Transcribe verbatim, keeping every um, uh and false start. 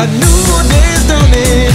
A new day's dawning.